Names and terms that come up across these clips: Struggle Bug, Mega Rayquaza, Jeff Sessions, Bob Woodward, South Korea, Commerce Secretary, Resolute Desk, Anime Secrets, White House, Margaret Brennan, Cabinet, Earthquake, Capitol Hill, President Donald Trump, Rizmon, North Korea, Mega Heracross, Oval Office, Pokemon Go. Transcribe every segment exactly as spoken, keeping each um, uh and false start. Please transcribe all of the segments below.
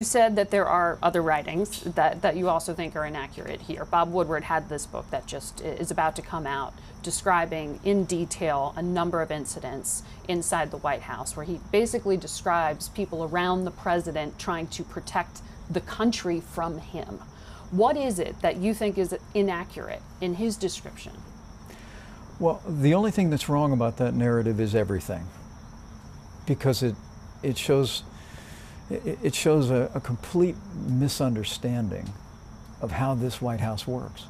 You said that there are other writings that, that you also think are inaccurate here. Bob Woodward had this book that just is about to come out describing in detail a number of incidents inside the White House where he basically describes people around the president trying to protect the country from him. What is it that you think is inaccurate in his description? Well, the only thing that's wrong about that narrative is everything, because it, it shows It shows a, a complete misunderstanding of how this White House works.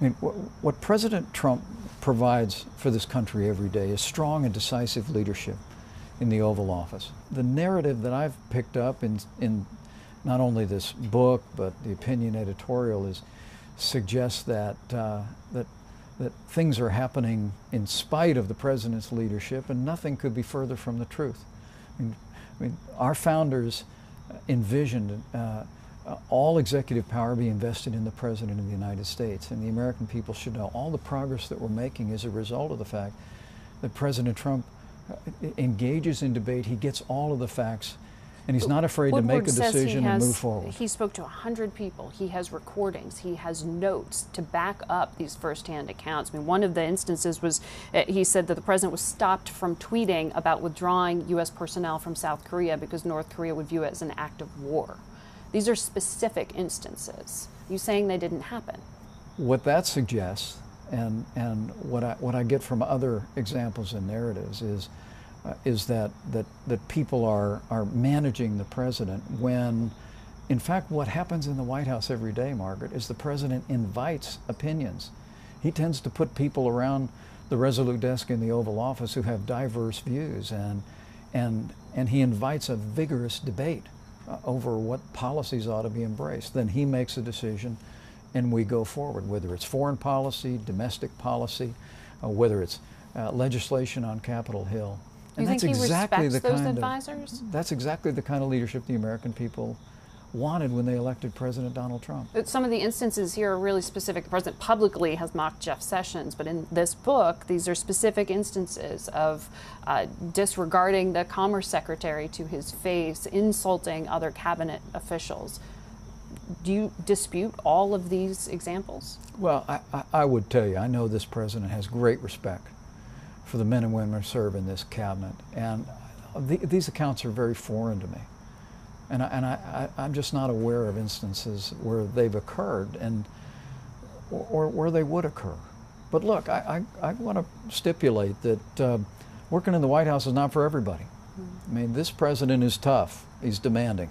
I mean, what, what President Trump provides for this country every day is strong and decisive leadership in the Oval Office. The narrative that I've picked up in, in not only this book, but the opinion editorial is suggests that, uh, that, that things are happening in spite of the president's leadership, and nothing could be further from the truth. I mean, I mean, our founders envisioned uh, all executive power be invested in the President of the United States, and the American people should know all the progress that we're making is a result of the fact that President Trump engages in debate. He gets all of the facts, and he's not afraid Woodward to make a decision has, and move forward. He spoke to one hundred people. He has recordings. He has notes to back up these firsthand accounts. I mean, one of the instances was uh, he said that the president was stopped from tweeting about withdrawing U S personnel from South Korea because North Korea would view it as an act of war. These are specific instances. Are you saying they didn't happen? What that suggests, and, and what, I, what I get from other examples and narratives, is Uh, is that, that that people are are managing the president, when in fact what happens in the White House every day, Margaret, is the president invites opinions. He tends to put people around the Resolute Desk in the Oval Office who have diverse views, and and and he invites a vigorous debate uh, over what policies ought to be embraced. Then he makes a decision and we go forward, whether it's foreign policy, domestic policy, uh, whether it's uh, legislation on Capitol Hill. And you that's think he exactly respects the those kind advisors? Of, that's exactly the kind of leadership the American people wanted when they elected President Donald Trump. But some of the instances here are really specific. The president publicly has mocked Jeff Sessions, but in this book, these are specific instances of uh, disregarding the Commerce Secretary to his face, insulting other cabinet officials. Do you dispute all of these examples? Well, I, I, I would tell you, I know this president has great respect for the men and women who serve in this cabinet, and the, these accounts are very foreign to me, and I, and I, I I'm just not aware of instances where they've occurred, and or, or where they would occur. But look, I I, I want to stipulate that uh, working in the White House is not for everybody. Mm-hmm. I mean, this president is tough. He's demanding.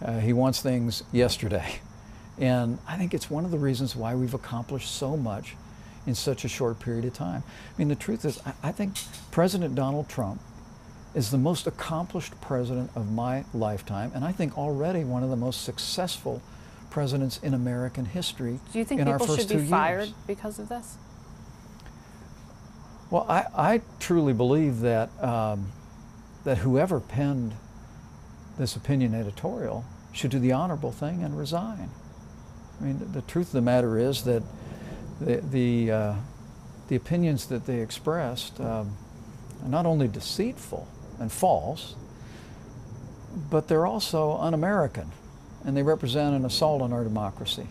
Uh, he wants things yesterday, and I think it's one of the reasons why we've accomplished so much in such a short period of time. I mean, the truth is, I think President Donald Trump is the most accomplished president of my lifetime, and I think already one of the most successful presidents in American history. Do you think people should be fired because of this? Well, I, I truly believe that um, that whoever penned this opinion editorial should do the honorable thing and resign. I mean, the, the truth of the matter is that The the, uh, the opinions that they expressed um, are not only deceitful and false, but they're also un-American, and they represent an assault on our democracy.